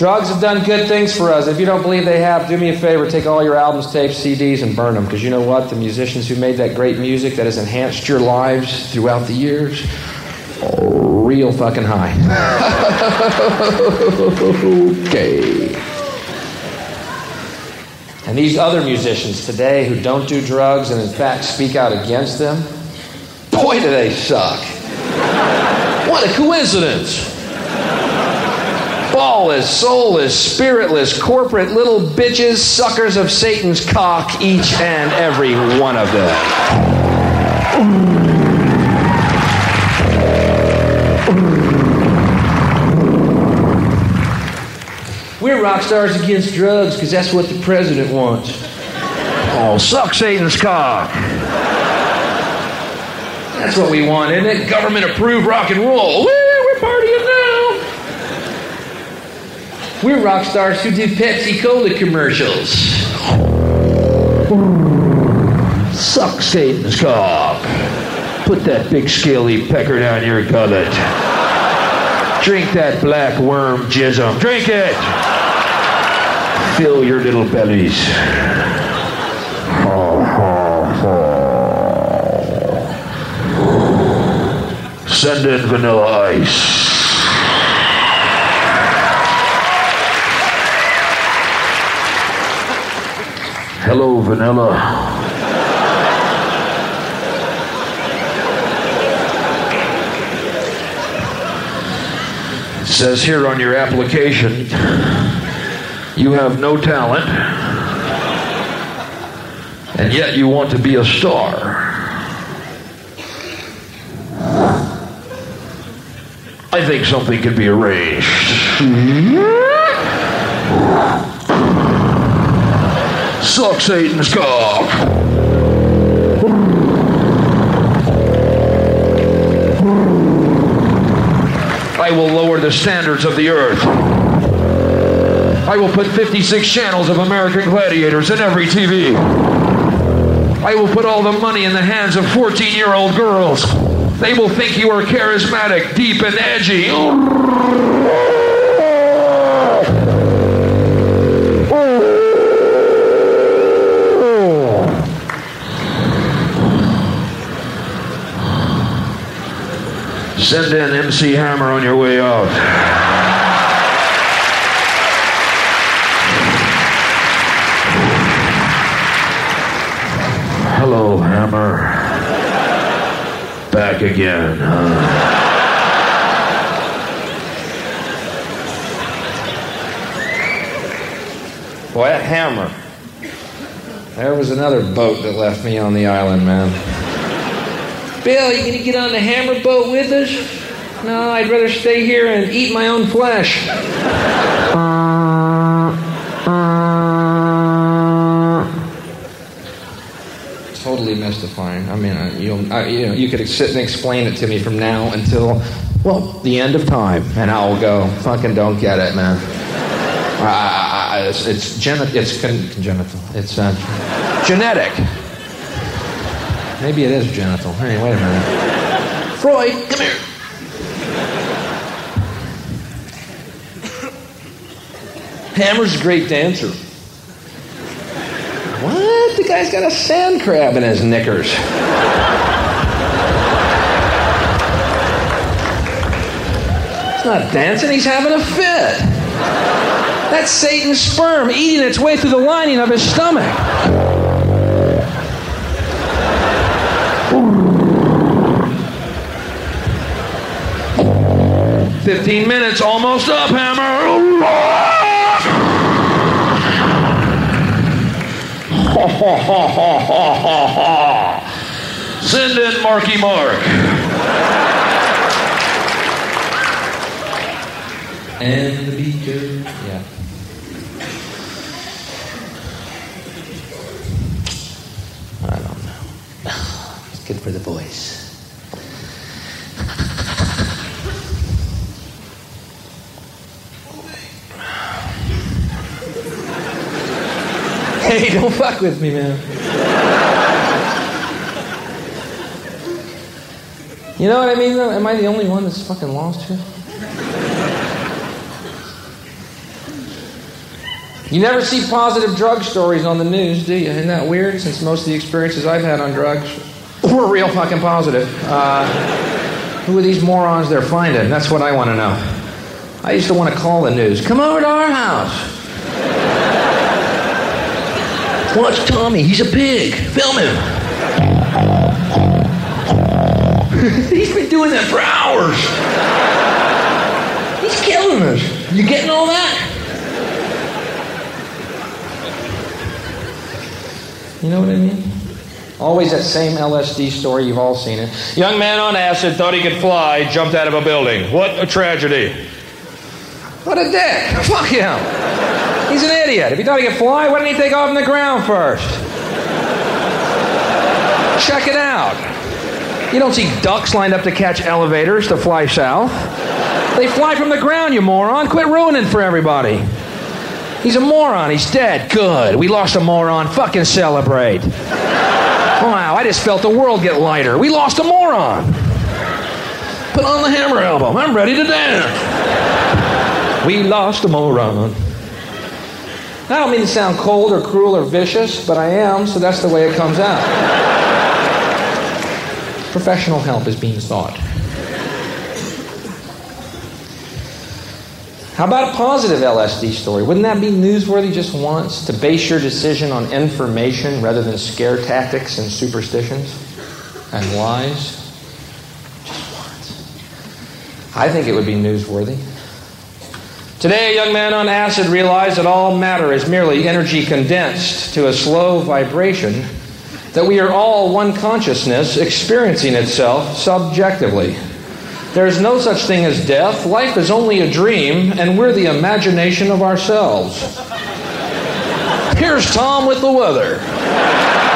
Drugs have done good things for us. If you don't believe they have, do me a favor. Take all your albums, tapes, CDs, and burn them. Because you know what? The musicians who made that great music that has enhanced your lives throughout the years, real fucking high. Okay. And these other musicians today who don't do drugs and in fact speak out against them, boy, do they suck. What a coincidence. Ballless, soulless, spiritless, corporate little bitches, suckers of Satan's cock, each and every one of them. We're rock stars against drugs because that's what the president wants. Oh, suck Satan's cock. That's what we want, isn't it? Government-approved rock and roll. Woo, we're partying now. We're rock stars who do Pepsi-Cola commercials. Suck Satan's cock. Put that big scaly pecker down your gullet. Drink that black worm jism. Drink it! Fill your little bellies. Send in Vanilla Ice. Hello, Vanilla. It says here on your application, you have no talent, and yet you want to be a star. I think something could be arranged. Suck Satan's cock. I will lower the standards of the earth. I will put 56 channels of American Gladiators in every TV. I will put all the money in the hands of 14-year-old girls. They will think you are charismatic, deep, and edgy. Send in MC Hammer on your way out. Hello, Hammer. Back again, huh? Boy, that Hammer. There was another boat that left me on the island, man. Bill, you gonna get on the Hammer boat with us? No, I'd rather stay here and eat my own flesh. Totally mystifying. I mean, you could sit and explain it to me from now until, well, the end of time, and I'll go, fucking don't get it, man. It's genetic. Maybe it is genital. Hey, wait a minute. Freud, come here. Hammer's a great dancer. What? The guy's got a sand crab in his knickers. He's not dancing, he's having a fit. That's Satan's sperm eating its way through the lining of his stomach. Fifteen minutes, almost up, Hammer. Send in Marky Mark. And the beaker. Yeah. I don't know. It's good for the voice. Hey, don't fuck with me, man. You know what I mean, though? Am I the only one that's fucking lost here? You never see positive drug stories on the news, do you? Isn't that weird? Since most of the experiences I've had on drugs were real fucking positive. Who are these morons they're finding? That's what I want to know. I used to want to call the news. Come over to our house. Watch Tommy. He's a pig. Film him. He's been doing that for hours. He's killing us. You getting all that? You know what I mean? Always that same LSD story. You've all seen it. Young man on acid thought he could fly, jumped out of a building. What a tragedy. What a dick. Fuck him. He's an idiot. If he thought he could fly, why didn't he take off on the ground first? Check it out. You don't see ducks lined up to catch elevators to fly south. They fly from the ground, you moron. Quit ruining for everybody. He's a moron. He's dead. Good. We lost a moron. Fucking celebrate. Wow, I just felt the world get lighter. We lost a moron. Put on the Hammer album. I'm ready to dance. We lost a moron. I don't mean to sound cold or cruel or vicious, but I am, so that's the way it comes out. Professional help is being sought. How about a positive LSD story? Wouldn't that be newsworthy just once? To base your decision on information rather than scare tactics and superstitions and lies? Just once. I think it would be newsworthy. Today, a young man on acid realized that all matter is merely energy condensed to a slow vibration, that we are all one consciousness experiencing itself subjectively. There is no such thing as death. Life is only a dream, and we're the imagination of ourselves. Here's Tom with the weather.